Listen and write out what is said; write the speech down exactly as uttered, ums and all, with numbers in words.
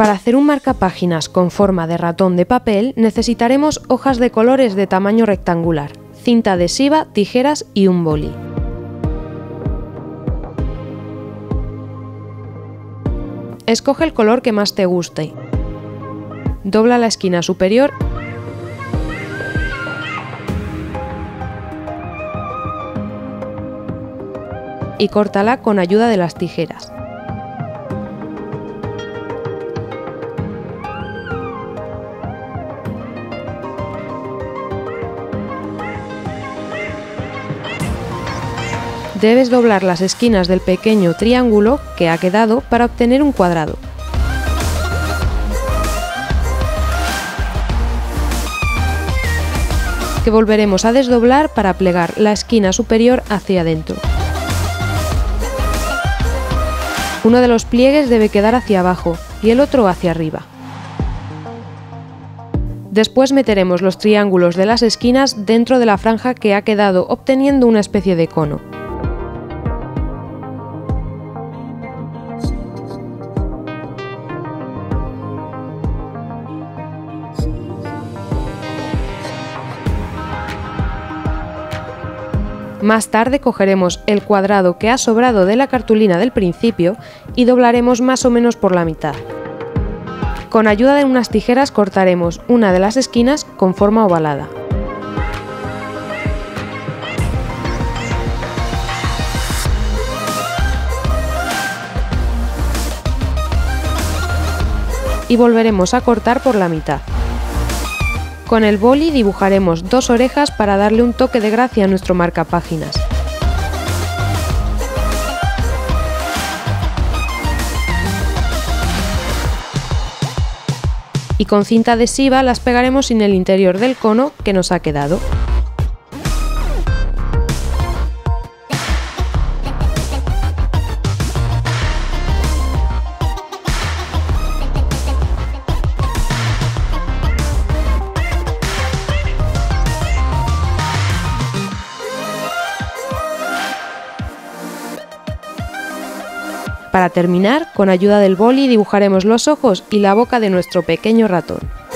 Para hacer un marcapáginas con forma de ratón de papel necesitaremos hojas de colores de tamaño rectangular, cinta adhesiva, tijeras y un boli. Escoge el color que más te guste. Dobla la esquina superior y córtala con ayuda de las tijeras. Debes doblar las esquinas del pequeño triángulo que ha quedado para obtener un cuadrado. Que volveremos a desdoblar para plegar la esquina superior hacia adentro. Uno de los pliegues debe quedar hacia abajo y el otro hacia arriba. Después meteremos los triángulos de las esquinas dentro de la franja que ha quedado, obteniendo una especie de cono. Más tarde cogeremos el cuadrado que ha sobrado de la cartulina del principio y doblaremos más o menos por la mitad. Con ayuda de unas tijeras cortaremos una de las esquinas con forma ovalada. Y volveremos a cortar por la mitad. Con el boli dibujaremos dos orejas para darle un toque de gracia a nuestro marcapáginas. Y con cinta adhesiva las pegaremos en el interior del cono que nos ha quedado. Para terminar, con ayuda del boli dibujaremos los ojos y la boca de nuestro pequeño ratón.